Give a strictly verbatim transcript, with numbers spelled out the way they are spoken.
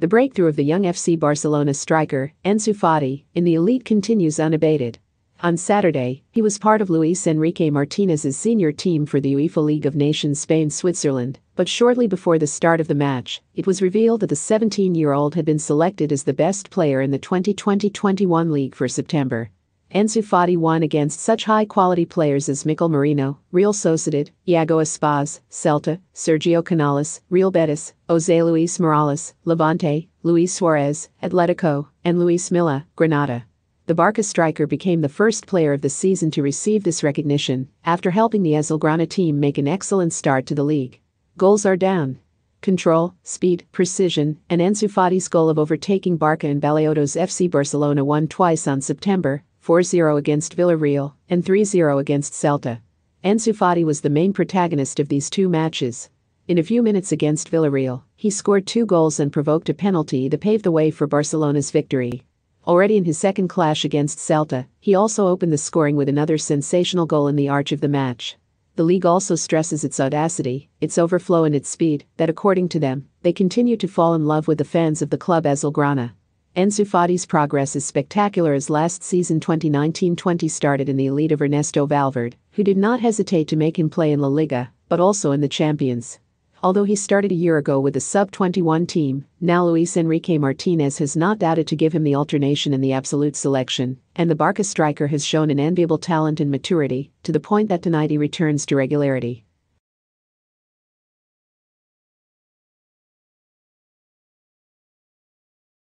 The breakthrough of the young F C Barcelona striker, Ansu Fati, in the elite continues unabated. On Saturday, he was part of Luis Enrique Martinez's senior team for the UEFA League of Nations Spain-Switzerland, but shortly before the start of the match, it was revealed that the seventeen-year-old had been selected as the best player in the twenty twenty twenty-one league for September. Ansu Fati won against such high-quality players as Mikel Merino, Real Sociedad, Iago Aspas, Celta, Sergio Canales, Real Betis, José Luis Morales, Levante, Luis Suarez, Atlético, and Luis Milla, Granada. The Barca striker became the first player of the season to receive this recognition after helping the Azulgrana team make an excellent start to the league. Goals are down. Control, speed, precision, and Ansu Fati's goal of overtaking Barca and Balaodos F C Barcelona won twice on September, four zero against Villarreal and three zero against Celta. Ansu Fati was the main protagonist of these two matches. In a few minutes against Villarreal, he scored two goals and provoked a penalty that paved the way for Barcelona's victory. Already in his second clash against Celta, he also opened the scoring with another sensational goal in the arch of the match. The league also stresses its audacity, its overflow and its speed, that according to them, they continue to fall in love with the fans of the club Azulgrana. Ansu Fati's progress is spectacular as last season twenty nineteen twenty started in the elite of Ernesto Valverde, who did not hesitate to make him play in La Liga, but also in the Champions. Although he started a year ago with the sub twenty-one team, now Luis Enrique Martinez has not doubted to give him the alternation in the absolute selection, and the Barca striker has shown an enviable talent and maturity, to the point that tonight he returns to regularity.